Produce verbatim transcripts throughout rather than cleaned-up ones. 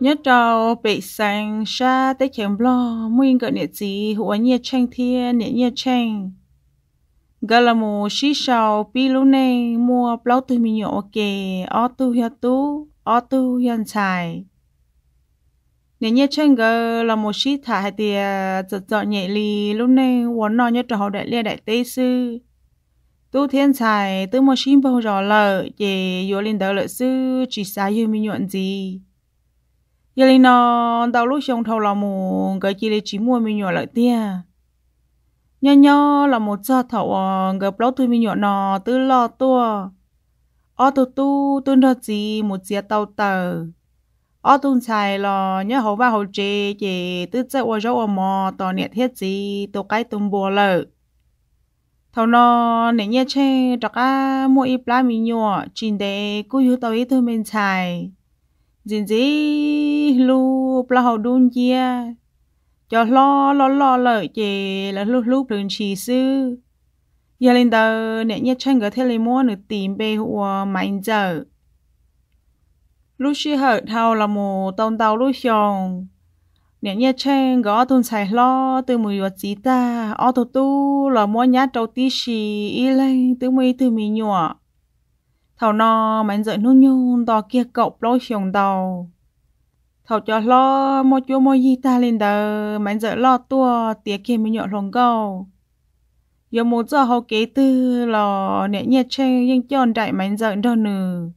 nhất trò bị sang xa tới chém lo muyên gọi nhẹ gì hủa nhẹ chanh thiên nhẹ nhẹ chanh gà là mù xí sầu pi lú nè mua plau từ mi nhọ kề o tu hiền tú o tu hiền xài nhẹ nhẹ chanh gà là mù xí thả hai tia giật giật nhẹ lì lú nè uốn nọ nhất trò đại lia đại tây sư tu thiên xài tư mua xí bao giờ lợi về vô lên đỡ lợi sư chỉ xài như mi nhọn gì giờ lên nó tao lúc xong thâu là mù cái chỉ lấy chỉ mua mi nhọ lợi tia nho nho là một giờ thầu gặp lâu tôi mi nhọ nó tư lo tua o tu tu tôi nói gì một giờ tàu tờ o tu xài là nhớ hậu ba hậu chế chế tư chơi o rau o mò tò nhẹ thiết gì tàu cái tôm bùa lợi thầu nó nè nhẹ che trọc á mua ít lá mi nhọ chín để cứ yêu tàu ít thôi mình xài dính dí lu pla hậu đun chia cho lo lo lo lợi chè là lúc lúc đường chỉ sư giờ lên tờ nè nhét chân gỡ theo lấy mua nửa tìm bê hùa mạnh giờ lúc xí hở thao là mù tông tàu lúc xong nè nhét chân gõ thôn xài lo từ mùi vật gì ta ô tô tu là mua nhát đầu tí xì y lên từ mùi từ mì nhọ thảo no mạnh giờ nôn nhung to kia cậu lối xong tàu thảo cho lo mua chúa mua gì ta lên đời mạnh giờ lo tua tía kia mới nhọ lòng câu giờ một giờ hậu kế tư lò nẹ nhẹ chơi nhưng chọn đại mạnh giờ đâu nừ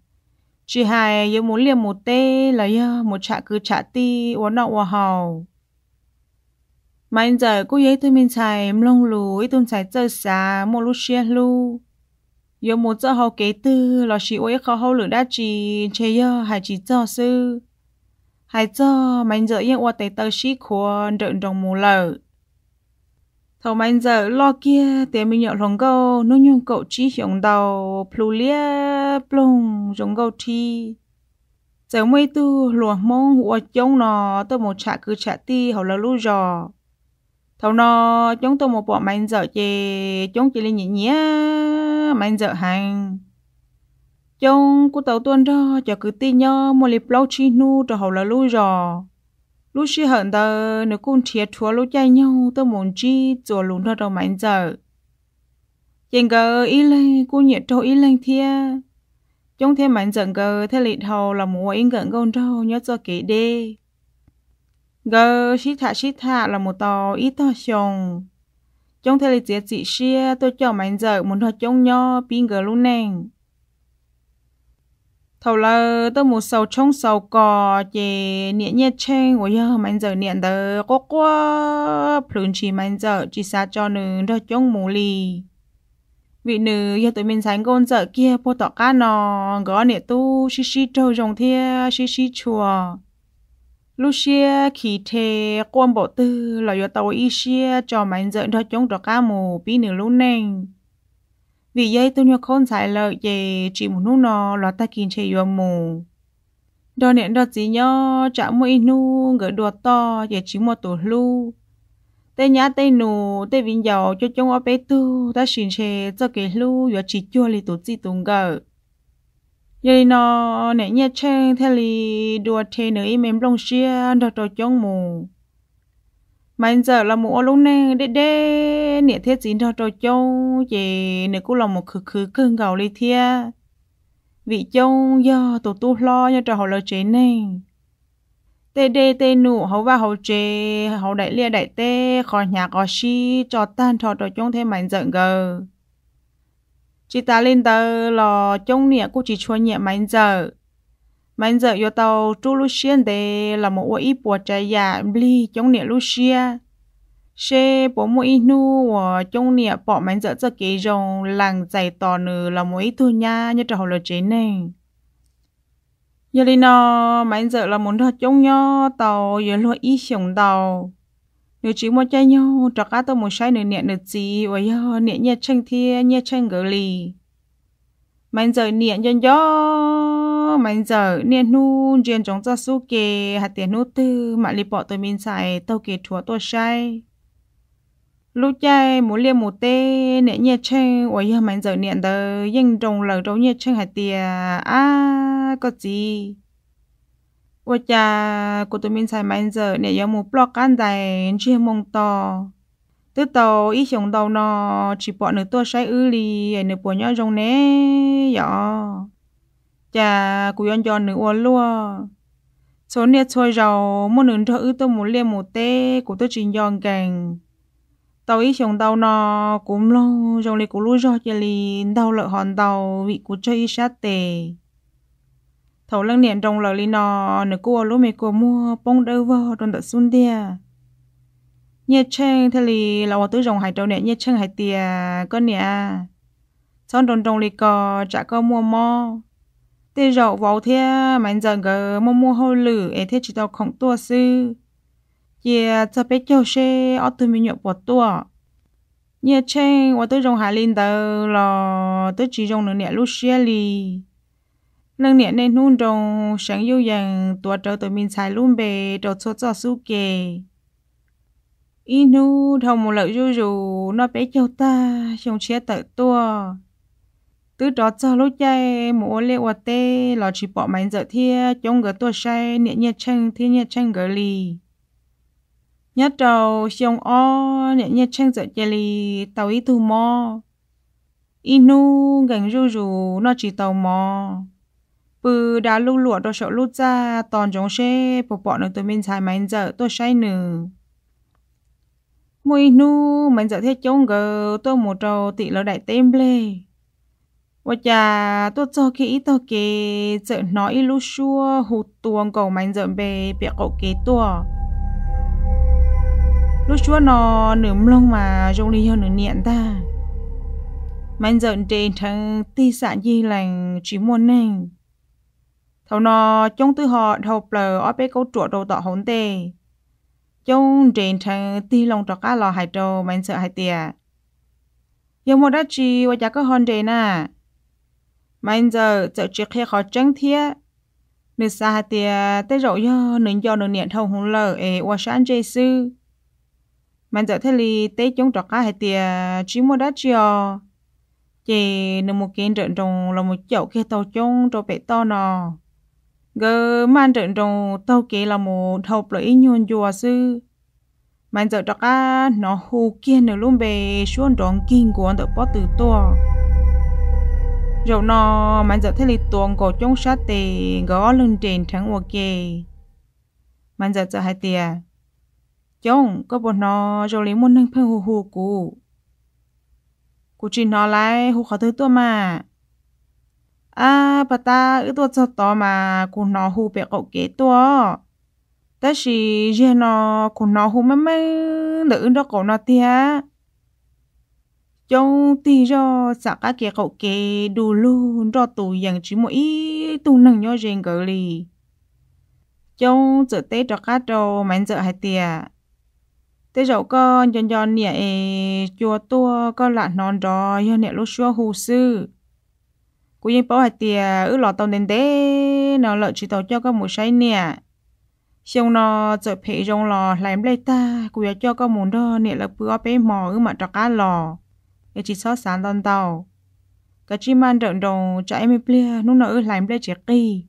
chỉ hai giờ muốn liền một tê là giờ một chạ cứ chạ ti uốn nọ uốn hầu mạnh giờ cô giấy tôi mình xài lông lúi tôi xài chơi xá mua lú xia lu giờ một giờ hậu kế tư lò chỉ uế khó hậu lửa đa chỉ chơi giờ hai chỉ cho sư hai giờ mạnh giờ yên qua tới tới xí khuôn rợn rồng mù lở thầu mạnh giờ lo kia tiền mình nhậu lòng câu nó nhung cậu trí hiểm đầu plu lia plung rồng câu thi giờ mấy tu lùa mông hùa chống nó tôi một chạ cứ chạ ti hầu là lú giò thầu nó chống tôi một bọn mạnh giờ chè chống chỉ lên nhỉ nhé mạnh giờ hành trong cô tàu tuần đó cho cứ tin nhau một liệp lâu chi nu cho hầu là lú giò lú xí hận tờ nếu con thiệt chúa lú chay nhau tôi muốn chi chùa lún thôi đâu mạnh giờ chèn gờ ý lên cô nhiệt trâu ý lên thia trong thêm mạnh giờ gờ theo lịt hầu là một in gần con trâu nhớ cho kỹ đê gờ xí thạ xí thạ là một tàu ít to sòng trong theo lịt diệt dị xia tôi cho mạnh giờ muốn thật trong nhau pin gờ lú nèng thầu là tôi một sầu trống sầu cò chè nhẹ nhẹ chen của giờ mạnh giờ nhẹ đỡ có quá phun chỉ mạnh giờ chỉ xa cho nữ đỡ chống mù lì vị nữ giờ tụi mình sánh con giờ kia po tỏ cá nò gõ nhẹ tu xí xí trâu rồng thia xí xí chùa Lucia khi thế quan bộ tư là do tàu y xia cho mạnh giờ đỡ chống tỏ cá mù bí nữ lú neng vì vậy tôi nhớ con xài lợi về chỉ một lúc nó là ta kín chơi yếm mù đo nẹn đo gì nhó chả mua inu gỡ đùa to về chỉ một tổ lu tê nhá tê nù tê vinh dầu cho chúng ở bé tu ta xin chơi cho cái lu và chỉ chua lì tổ gì tung gỡ vậy nó nẹn nhét chơi theo lì đùa thế nữa im em long xia đo đo chống mù mạnh giờ là mù lông nè đê đê nè thiết gì đó trò trâu về nè cũng là một khứ khứ cơn gạo lì thia vị trâu do tổ tu lo như trò hậu lợi chế nè tê đê tê nụ hậu và hậu chế hậu đại lia đại tê khỏi nhà có xí trò tan trò trò trông thêm mạnh giận gờ chị ta lên tờ lò trông nè cũng chỉ chua nhẹ mạnh giờ mạnh giờ yêu tàu chú Lucien để là một ít bùa trái giả bli chống nịa Lucia xe bố một ít nu và chống nịa bỏ mạnh giờ cho cái rồng làng dày tò nử là một ít thôi nha như trò lời chế này giờ đi nó mạnh giờ là muốn thật chống nhau tàu giờ luôn ít sống tàu nếu chỉ muốn chơi nhau trò cá tao muốn sai nửa nịa nửa gì và giờ nịa nhẹ tranh thia nhẹ tranh gỡ lì mạnh giờ nịa nhân gió mạnh giờ nịa nu riêng chống ra su kề hạt tiền nu tư mà li bỏ tôi mình xài tàu kề chúa tôi sai lúc chay muốn liêm một tê nịa nhẹ chơi ôi giờ mạnh giờ nịa tờ nhưng trồng lờ trống nhẹ chơi hạt tiền à có gì ว่าจะกูตัวมินใช้มันเจอเนี่ยยังมูปลอกกันใจชีมงต่อตัวโตอีชงดาวนอจีปอหนึ่งตัวใช้อื้อลีหนึ่งปวดย้อนจงเน่ยอจะกูย้อนย้อนหนึ่งอ้วนล้วนโซนเนี่ยช่วยเราเมื่อหนึ่งเธออื้อตัวหมูเลี้ยหมูเต้กูตัวจีนย้อนแกงtàu ít chồng tàu nọ cũng lâu chồng này cũng lú cho chơi lìn tàu lợi hòn tàu vị cũng chơi sát tề thầu lăng niệm trong lợi lìn nọ nửa cua lú mày cua mua bông đâu vơ trong tận xuân tia nhẹ chăng thay lì là tôi dòng hải tàu nè nhẹ chăng hải tia con nè son trong trong lì cò chả có mua mò tê rậu vào thea mạnh dần gờ mua mua hôi lử ấy thế chỉ tàu không tua sư giờ cho bé cháu xe ở từ mình nhậu bọt tua nhà trên và tôi dùng hải linh tờ là tôi chỉ dùng nửa nhẹ lúc xe lì nâng nhẹ nên nôn trong sáng yêu dàng tua trở từ mình xài luôn bề đầu số cho su kề inu thằng một lợi du du nó bé cháu ta trong xe tờ tua từ đó cho lúc chơi một lệ hoạt tê là chỉ bỏ máy giờ thia trong gỡ tua say nhẹ nhà trên thia nhà trên gỡ lì nhất đầu xong o nhẹ nhẹ chăng dở chè lì tàu ít thu mò inu gánh rù rù nó chỉ tàu mò bự đá lú lụa đồ sọ lút ra toàn giống xe bộ bọn được tụi mình xài máy dở tôi say nử mui nu máy dở thế chống gờ tôi một trâu tị lỡ đại tem lê và cha tôi cho kỹ tôi kề dở nói lú xua hụt tuồng cầu máy dở bề bịa cậu kế tua lúc chúa nó nướng lông mà trong đi hơn nửa niệm ta mạnh giận trên thằng ti sản di lành chỉ muốn nành thầu nó trong tư họ thầu bờ ở bé câu trụ đầu tọ hỗn tề trong trên thằng ti lòng trọ cá lò hải trâu mạnh sợ hải tìa giờ một đã chi và chả có hòn trên à mạnh giờ sợ chiếc khe khó tránh thiết nửa xa hải tìa tới rậu do nửa do nửa niệm thầu hỗn lở ế qua sáng dây sư mình giờ thế li tết chống trọc cá hay tiề chỉ mua đắt chiò, chỉ nằm một kiện trận trồng là một chậu kia tàu chống trâu bể to nò, gờ man trận trồng tàu kia là một thầu lợi nhuần chùa sư, mình giờ trọc cá nó hù kia nửa luôn bề xuống tròn kinh của anh tự bó từ to, rồi nò mình giờ thế li tuồng cổ chống sát tề gõ lưng trên thắng ok, mình giờ giờ hay tiề chống có bọn nó rồi lấy muốn nâng phê hù hù cũ cũ chỉ nó lại hù khó thứ tua mà à bà ta ư tua cho to mà cũ nó hù bẹ cậu kế tua ta chỉ dè nó cũ nó hù mấy mấy nữ đó cậu nó tia chống tì cho xả cá kế cậu kế đủ luôn cho tù dành chỉ mỗi tù nâng nhó dền cỡ lì chống giờ tết cho cá trâu mảnh giờ hai tia thế dậu con giòn giòn nhẹ chùa tua con lạn non đó do nhẹ lúc xưa hù sư cú yên bảo hạt tiề ứ lọ tàu đến thế nó lợi chỉ tàu cho con một say nhẹ xong nó chở phê rong lò làm lấy ta cú cho con muốn đó nhẹ là bữa bé mò ứ mà trọc cá lò để chỉ xót sán toàn tàu cái chim ăn trợn đồng chạy mê ple lúc nó ứ làm lấy chiếc kỳ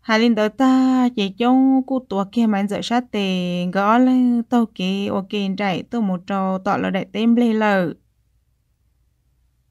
hai linh tới ta chỉ trong cụ tua kia mạnh dở sát tề gõ lên tàu kia ok chạy tôi một trò tọt là đại tên lê lờ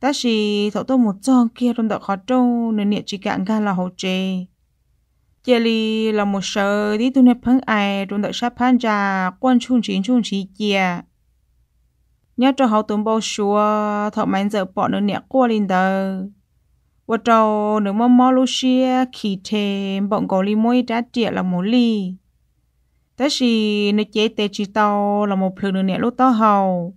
ta chỉ thọ tôi một giòn kia tròn tợ khó trâu nửa nhẹ chỉ cạn gan là hồ chê chê li là một sờ đi tu nẹp phăng ai tròn tợ sát phan già quan chun chín chun chín chia nhớ cho hậu tuấn bao xua thọ mạnh dợt bỏ nửa nhẹ qua linh tờ và trâu nửa mò mò lucia khỉ thèm bọn gò li môi đá tiệt là một ly thế thì nó chế tê chỉ tàu là một phường nè lúa tàu hầu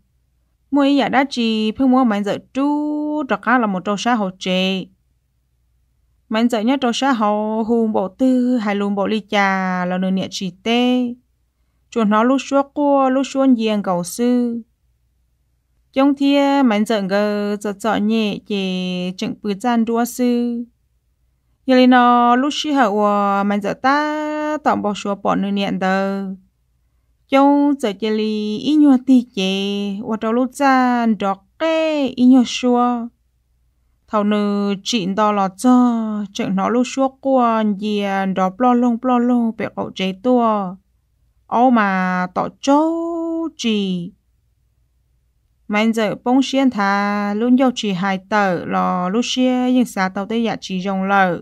mỗi giờ đã chỉ phương mua mạnh dở chú trọc cá là một trâu sa hầu chế mạnh dở nhất trâu sa hầu hùm bộ tư hai lùm bộ ly trà là nửa nè chỉ tê chuẩn nó lúc xua cua lúc xua nhiên cầu sư trong thia mạnh giận gờ giật giọ nhẹ chỉ chừng bự gian đua sư giờ lên nó lúc xí hậu mạnh giận ta tạm bỏ xua bỏ nơi niệm tờ trong giờ chơi li ít nhua tì chế và trâu lúc gian đọt cái ít nhua xua thầu nữ chỉnh đo lọt cho chừng nó lúc xua cua nhiên đọt lo lông lo lông bẹo cậu chế tua ô mà tỏ châu chỉ mạnh giờ bông xiên thà luôn dầu chỉ hai tờ lò lúc xia nhưng xa tàu tây dạ chỉ dòng lợ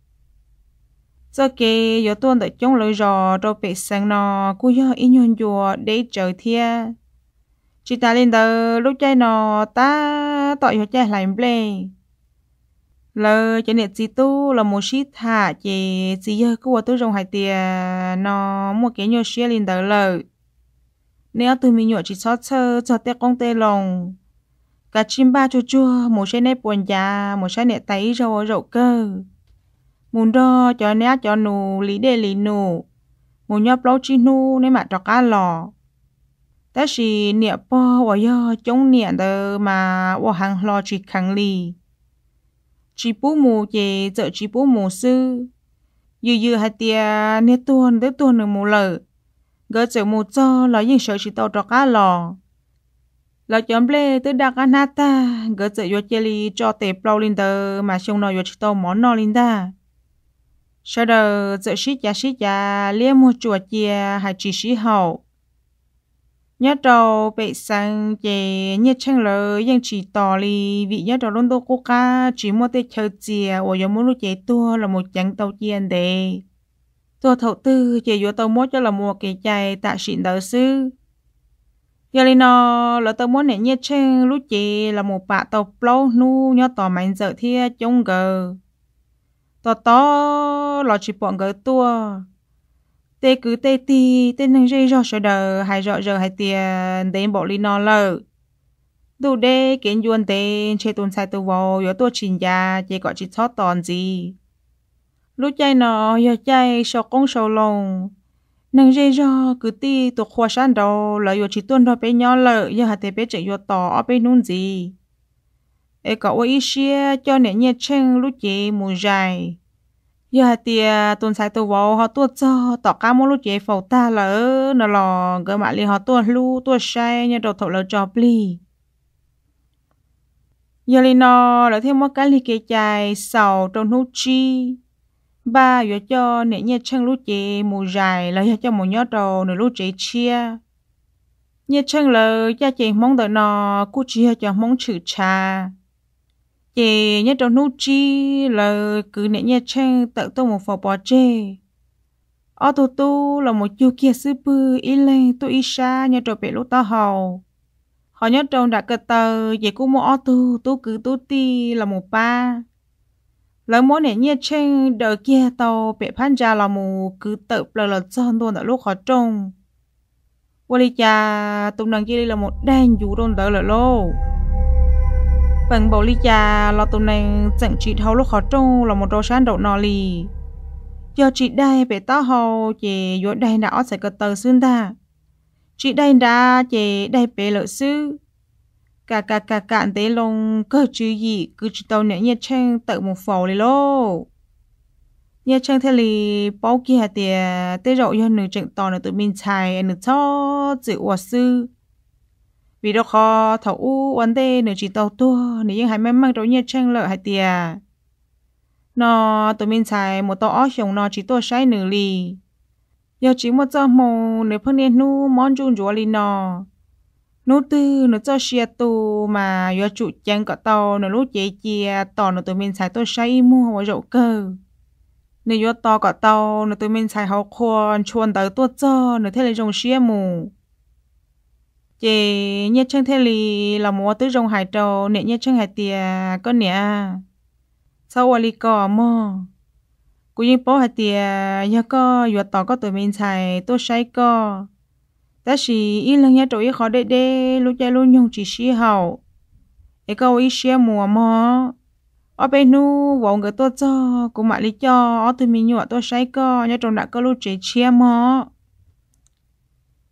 giờ kì giờ tôi đợi chống lưỡi giò trâu bị sang nó cú giờ ít nhon chùa để chờ thia chị ta lên tờ lúc chơi nó ta tỏi cho chơi lại play lờ cho nẹt gì tu là một shit thả chị gì giờ cú tôi dùng hai tia nó mua cái nhon xia lên tờ lờ nếu từ mình nhựa chỉ xót sơ cho tê công tê lòng cả chim ba chua chua một trái nếp buồn già một trái nếp tay rau rậu cơ muốn đo cho né cho nụ lý đề lý nụ muốn nhóc lâu chi nụ nên mà cho cá lò ta chỉ nẹp po và do chống nẹp tờ mà và hàng lò chỉ khẳng lì chỉ bú mù chè chợ chỉ bú mù sư dư dư hai tia nét tuôn tới tuôn được mù lợ gỡ chở một cho là những sợi chỉ tàu trọc cá lò là chấm lê tới đạc anata gỡ chở vô cheli cho tệp lâu lên tờ mà xong nói vô chỉ tàu món no lên ta sau đó chở xí chả xí chả lia mua chùa chia hay chỉ xí hậu nhớ trâu bị sang chè nhớ chăng lời những chỉ tò li vị nhớ trâu luôn tô coca chỉ mua tê chơi chia ở giống muốn chế tua là một chặng tàu chia để tôi thầu tư chỉ vô tôi muốn cho là mua cái chai tạ xịn đỡ sư giờ lên nó là tôi muốn để nhét trên lúc chị là một bà tộc lâu nu nhớ tỏ mạnh giờ thia trông gờ tỏ to là chỉ bọn gờ tua tê cứ tê ti tê năng dây do sợ đờ hay dọ giờ hay tiền đến bộ lên nó lợ đủ đê kiến duân tên chơi tuần sai tôi vào giờ tôi chỉnh già chỉ có chỉ sót toàn gì lúc chạy nó giờ chạy sọc con sầu lòng nàng dây do cứ ti tụt khoa san đầu là vừa chỉ tuân thôi bé nhỏ lợi giờ hạt tép bé chạy vừa tỏ ở bên nôn gì ấy cậu ấy xia cho nè nhẹ chăng lúc chị mù dài giờ hạt tía tuần sai tụ vào họ tuột cho tỏ cá mông lúc chị phẩu ta lỡ nó lò gỡ mạ liền họ tuột lu tuột sai nhà đầu thầu lỡ cho pli giờ liền nó là thêm một cái li kê chai sầu trong nút chi ba vừa cho nè nhẹ chăng lú chị mù dài là cho một nhớ đầu nửa lú chị chia nhẹ chăng lời cha chị mong đợi nó cô chia cho mong chữ trà chị nhớ trong nú chi lời cứ nè nhẹ chăng tự tôi một phò bò chê ở tu tu là một chiêu kia sư bư ý lên tôi ý xa nhớ trong bể lú to hầu họ nhớ trong đã cờ tờ chị cũng mua ở tu tu cứ tu ti là một ba lời mối này nhẹ chênh đời kia tàu bị phán ra là mù cứ tự lời lật son luôn ở lúc khó trông qua đi cha tụng đằng kia là một đen dù đôn tờ lời lô bằng bầu ly cha lo tụng đằng chẳng chị thâu lúc khó trông là một đồ sáng đậu nò lì cho chị đây bị tao hầu chị vô đây đã sẽ cờ tờ xương ta chị đây đã chị đây bị lợi sư cả cả cả cạn tế lông cơ chứ gì cứ chỉ tao nè nhẹ chăng tự một phẩu lì lô nhẹ chăng thế lì bao kia tè tê rậu do nửa trận to nửa tụi mình xài nửa cho chữ hòa sư vì đó khó thảo u vấn đề nửa chỉ tao tua nửa những hai mẹ mang rậu nhẹ chăng lợi hai tè nó tụi mình xài một tao ó chồng nó chỉ tôi sai nửa lì giờ chỉ một giờ mồ nửa phân nén nu món chun chúa lì nó nô tư nó cho xe tù mà do chủ trang có tàu nó lúc chế chia tỏ nó tụi mình xài tôi say mua và dậu cơ Nếu yếu to cả tàu, nếu tụi mình xài học khuôn, chuồn tới tuột cho, nếu thế là rồng xìa mù. Chị nhé chân thế lì là mùa tứ rồng hải trầu, nếu nhé chân hải tìa, có nè. Sau quả lì cỏ mò. Cô nhìn bố hải tìa, nhớ có yếu to có tụi mình xài, tôi xài có. Ta xì yên lăng nhé trầu ý khó đế đế, lúc chai lúc nhung chỉ xì hậu. Ê câu ý xìa mùa mò. Ở bên nu vợ người tôi cho cũng mãi lý cho ở từ mình nhựa tôi say co nhớ trong đã có lúc chỉ chia mỏ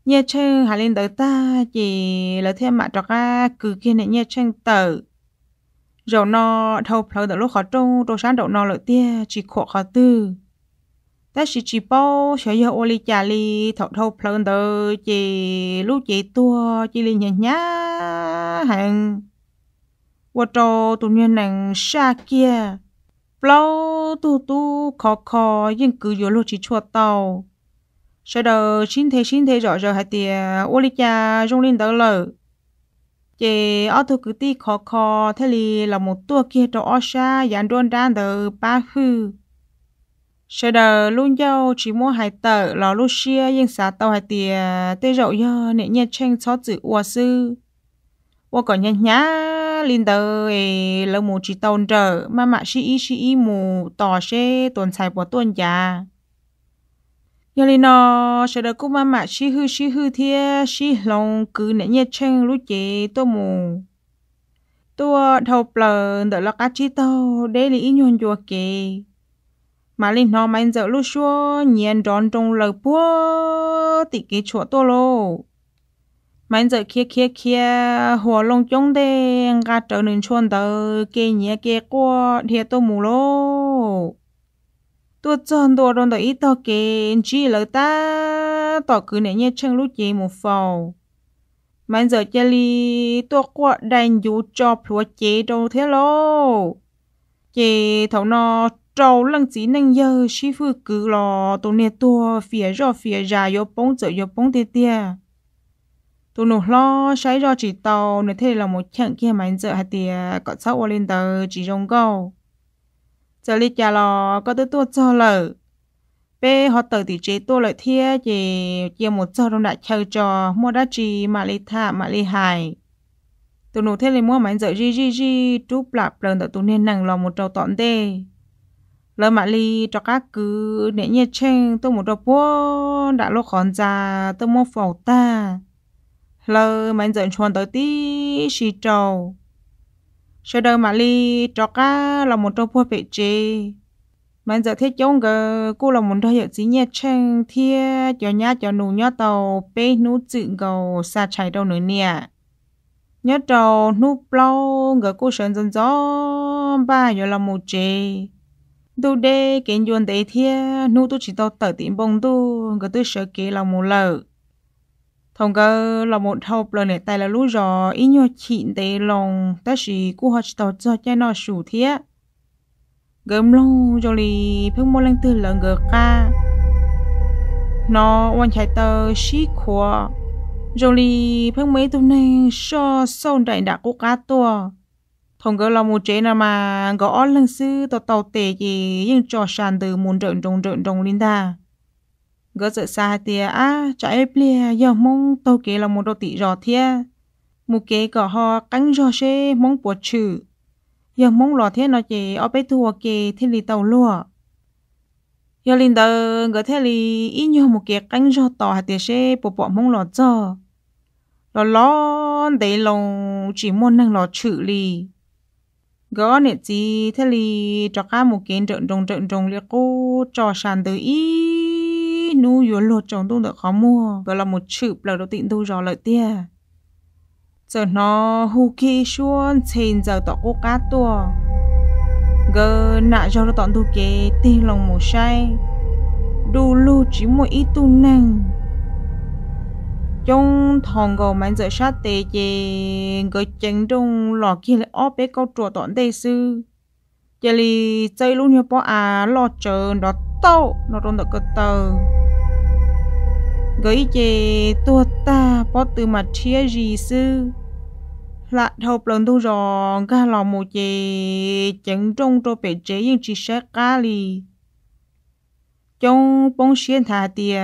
nhớ chăng hà lên tới ta chỉ là thêm mãi cho ca cứ kia này nhớ chăng tử dầu no thâu phơi từ lúc khó trông tôi sáng đầu no lợi tia chỉ khổ khó tư ta chỉ chỉ bao sẽ giờ ô li trà li thâu thâu phơi từ chỉ lúc chỉ tua chỉ li nhẹ nhá hàng và trò tụi nhân nàng xa kia lâu tu tu khó khó nhưng cứ vô lô chỉ chua tàu sau đó xin thế xin thế rõ rồi hãy tìa ô lý cha rung lên đỡ lỡ chị ở thu cứ tí khó khó thế lì là một tua kia trò ở xa dàn đôn đàn từ ba hư sau đó luôn dâu chỉ mua hải tờ là lúc xia nhưng xá tàu hãy tìa tê rậu dơ nệ nhẹ tranh xót giữ ua sư ua còn nhanh nhá linh tờ là một chỉ tồn trở mà mạ sĩ sĩ mù tỏ xe tuần xài của tuần già giờ linh nó sẽ được cũng mà mạ sĩ hư sĩ hư thia sĩ lòng cứ nãy nhẹ chăng lúc chế tôi mù tôi thầu plờ đợi là cá chi tàu để lý nhuận chùa kề mà linh nó mạnh dở lúc xưa nhiên tròn trong lời búa tị cái chỗ tôi lô mạnh giờ kia kia kia hồ lông chống đen gạt trở nên chuồn tới kia nhẹ kia qua thì tôi mù lô tôi chọn tôi đón tới ít tao kia chỉ là ta tao cứ nãy nhẹ chân lúc gì một phào mạnh giờ chơi li tôi qua đánh dù cho phù chế đâu thế lô chế thầu nó trâu lăng chỉ năng giờ chỉ phụ cứ lo tôi nè tôi phía rõ phía ra yếu bóng giờ yếu bóng tê tê tụi nó lo sai do chỉ tàu nên thế là một chặng kia mà anh sợ hạt tìa cọ sâu lên tờ chỉ rong câu giờ lì chả lò có tới tua cho lợ bê họ tờ thì chế tua lợi thia chỉ chia một giờ đông đại chơi trò mua đá trì mà lì thả mà lì hài tụi nó thế là mua mà anh sợ gì gì gì trúp lạp lần tờ tụi nên nằng lò một trầu tọn tê lỡ mà lì cho các cứ nể nhiệt tranh tôi một trầu búa đã lo khón già tôi mua phẩu ta lơ mạnh dần chuồn tới tí xì trầu sau đó mà li trò cá là một trò phù bệ chế mạnh dần thế chống gờ cô là một trò hiệu dĩ nhẹ chăng thia cho nhá cho nụ nhá tàu bê nụ dựng gầu xa chạy đâu nữa nè nhá trầu nụ plau gờ cô sơn dần gió ba giờ là một chế đu đê kiến duân tế thia nụ tôi chỉ tàu tở tím bông tu gờ tôi sợ kế là một lợ thông cơ là một hộp lần này tay là lũ giò ý nhò chịn tế lòng ta chỉ cú hạt tàu cho chai nó sủ thiết gớm lâu rồi lì phương mô lăng tư lần gờ ca nó quan trái tờ xí khóa rồi lì phương mấy tụi này cho sâu đại đã cố cá tùa thông cơ là một chế nào mà gõ lăng sư tàu tàu tề gì nhưng trò sàn từ muốn trợn trồng trợn trồng linh ta gỡ sợ xa tìa á cho ép lìa giờ mong tao kế là một đô tỷ rõ thia một kế cỏ ho cánh rõ xe mong bột trừ giờ mong lò thế nó chế ở bé thua kế thế lì tàu lùa giờ linh tờ gỡ thế lì ít nhờ một kế cánh rõ tỏ hạt tìa xe bộ bộ mong lò cho lò lò đấy lòng chỉ muốn năng lò trừ lì gỡ nè gì thế lì cho cá một kế trợn trồng trợn trồng lìa cô trò sàn từ ít nú yếu lột chồng tôi được khó mua gọi là một chữ lời đầu tiên tôi rõ lợi tia giờ nó hù kỳ xuân trên giờ tỏ cô cá tua gờ nạ cho nó tọn tôi kế tin lòng một say đu lưu chỉ một ít tu năng trong thòng gò mảnh giờ sát tề chề gờ chánh trong lò kia lại óp bé câu trùa tọn tề sư giờ lì chơi luôn như bỏ à lò chờ đó tao nó trong đó cơ tờ gửi về tua ta bỏ từ mặt chia gì sư lại thâu lần tu rò ga lò một về chẳng trong trâu bể chế nhưng chỉ sẽ cá lì trong bông xiên thà tiề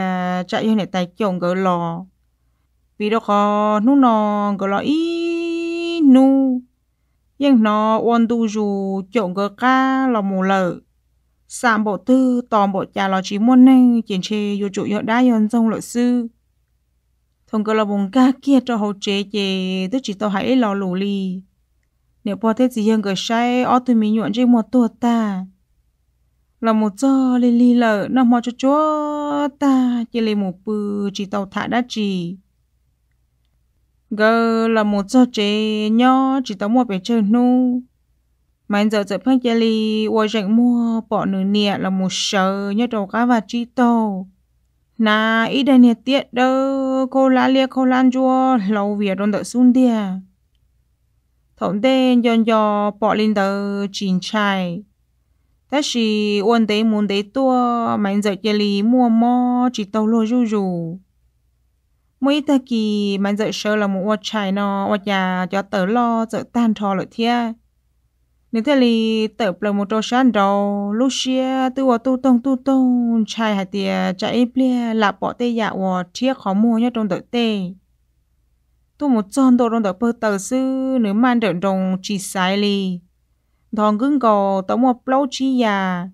chạy như này tay chồng gỡ lò vì đó khó nút nò gỡ lò ít nu nhưng nó ôn tu dù chồng gỡ cá lò mù lợ sạm bộ tư tòm bộ trà lò chỉ muốn nên chèn chê vô trụ nhựa đá hơn sông lợi sư thông gỡ lò bông cá kia cho hậu chế chế tức chỉ tao hãy lò lù lì nếu bỏ thế gì hơn gỡ say ó tụi mình nhuận trên một tuột ta là một giờ lên li lợ nó mò cho chúa ta chỉ lên một bự chỉ tàu thả đã chỉ gờ là một giờ chế nho chỉ tàu mua về chơi nu mà giờ giờ phăng chỉ li uo rảnh mua bỏ nửa nịa là một sờ nhớ đầu cá và chỉ tàu na ít đây nè tiệt đâu cô lá lia cô lan chúa lâu việc đón đợi xuân đìa thổng đen giòn giò bỏ lên tờ chín chai thế chỉ uốn đấy muốn đấy tua mạnh giờ chơi lì mua mò chỉ tàu lôi rù rù mỗi ta kỳ mạnh giờ sơ là một uất chài nó uất nhà cho tớ lo giờ tan thò lợi thia nếu thế lì tớ bờ một trâu săn đầu lúc xia tôi uất tu tông tu tông chài hạt tiề chạy ple là bỏ tê dạ uất chia khó mua nhất trong tớ tê tôi một tròn đồ trong tớ bơ tớ sư nếu mang đợn đồng chỉ sai lì thằng gương cầu tao mua plau chi ya,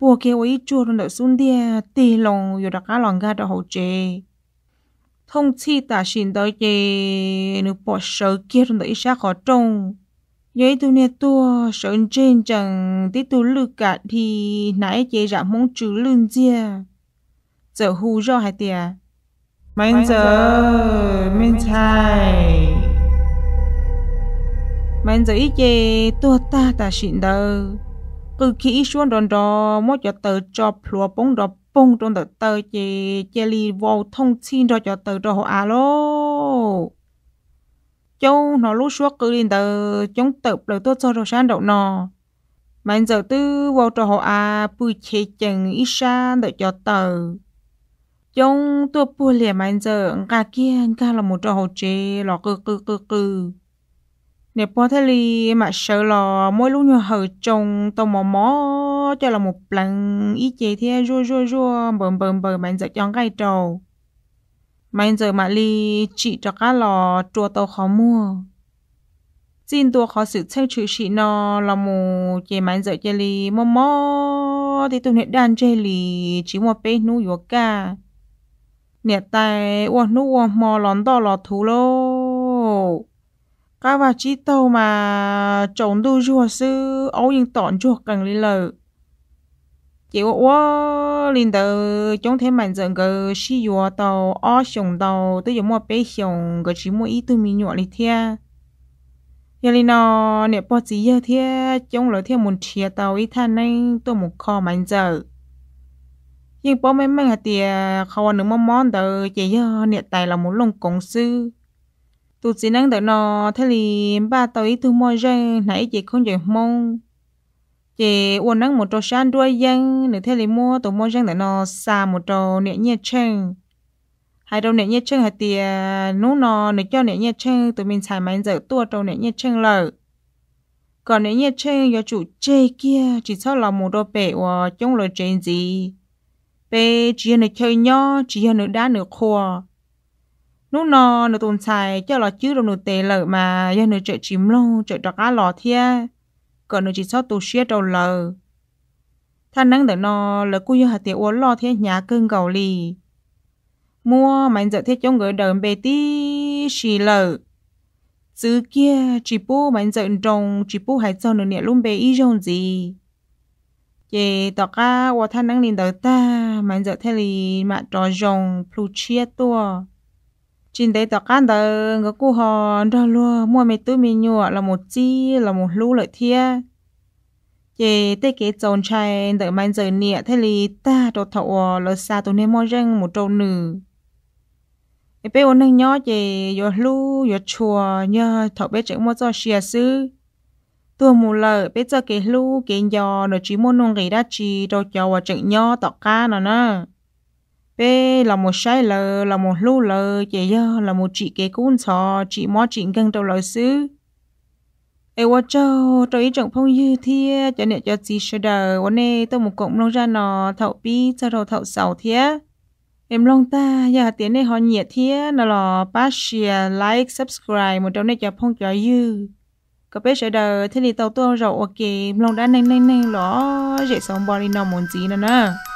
bùa kêu ấy chua rồi đỡ xuống đĩa, tì lòng rồi đặt cá lòng ga đỡ hậu chế, thông chi ta xin tới chế, nếu bỏ sợ kia rồi đỡ ít xa khó trông, vậy tụi nè tua sợ trên chẳng tí tụi lừa cả thì nãy chế giảm mong chữ lươn dìa, giờ hù do hai tìa, mình giờ mình thay. Mình giờ ít chê tua ta ta xịn đờ cứ khi xuống đòn đò mỗi cho tờ cho lúa bông đò bông trong tờ tờ chê chê li vào thông tin đò cho tờ đò alo châu nó lúc xuống cứ lên tờ chống tập lời tốt cho đồ sáng đậu nò mình giờ tư vào trò họ à bùi chê chừng ít xa đợi cho tờ chống tua bùi lìa mình giờ ngà kia ngà là một trò hồ chê lò cư cư cư cư nếu bỏ thế li mà sợ là mỗi lúc như hở trồng tàu mò mò cho là một lần ý chế thế rua rua rua bờm bờm bờm mạnh giờ chọn cái trầu mạnh giờ mà li chỉ cho cá lò chua tàu khó mua xin tua khó xử theo chữ chỉ nó là một chế mạnh giờ chơi li mò mò thì tụi hiện đàn chơi li chỉ một bé nuôi vợ cả nè tài uổng nuôi mò lòn to lò thú lô cá và chỉ tàu mà trồng đu rùa sư ấu yên tọn chuột cần lên lợ chỉ có lên tàu chống thế mạnh dần gờ xí rùa tàu ó sòng tàu tới giờ mua bé sòng gờ chỉ mua ít từ mi nhọn đi thea giờ lên nó nẹp bò gì giờ thea chống lỡ thea muốn chia tàu ít than anh tôi một kho mạnh dở nhưng bó mấy mấy hạt tiề khâu ăn nước mắm món tàu chỉ giờ nẹp tài là muốn lồng cống sư tụt xin năng đợi nó thế thì ba tàu ý thương môi răng nãy chị không dễ mong chị uốn nắng một trò san đuôi răng nữa thế thì mua tàu môi răng đợi nó xa một trò nhẹ nhẹ chân hai trò nhẹ nhẹ chân hai tia nú nó để cho nhẹ nhẹ chân tụi mình xài máy giờ tua trò nhẹ nhẹ chân lợ còn nhẹ nhẹ chân do chủ chê kia chỉ sau là một đôi bể và chống lời trên gì bể chỉ là chơi nho chỉ là đá nửa khô nú nò nửa tuần xài cho lò chứ rồi nửa tề lợ mà do nửa chợ chìm lâu chợ trọc á lò thia còn nửa chỉ sót tù xia đầu lợ than nắng đợt nò lợ cú do hạt tiệt uốn lò thia nhà cưng gầu lì mua mạnh dợ thế chống người đời bê tí xì lợ xứ kia chỉ pu mạnh dợ trồng chỉ pu hải cho nửa nẹt luôn bê ý rong gì chị tọt cá uốn than nắng lên đợt ta mạnh dợ thế lì mạ trò rồng plu chia tua trên đấy tao cán tờ người cô họ ra luôn mua mấy túi mì nhựa là một chi là một lú lợi thia chị tê kế tròn chai đợi mai giờ nịa thế lì ta đồ thọ là xa tụi nên mua răng một trâu nử em bé ôn năng nhó chị vừa lú vừa chùa nhờ thọ bé chạy mua cho xia sư tua mù lợ bé cho kế lú kế giò rồi chỉ mua nông gỉ đã chỉ đồ chầu và chạy nhó tao cán nó nè bê là một sai lờ là một lú lờ chị giờ là một chị kế cún sò chị mó chị găng đầu lờ xứ ai vợ cho tôi chồng phong như thế cho nên cho gì sờ đờ hôm nay tôi một cọng long ra nọ thậu pi cho đầu thậu sầu thế em long ta giờ tiếng này họ nhiệt thế nó là pass share like subscribe một trong này cho phong cho như có biết sờ đờ thế thì tàu tôi rậu ok long đã nhanh nhanh nhanh ló dễ sống body nó muốn gì nữa nè.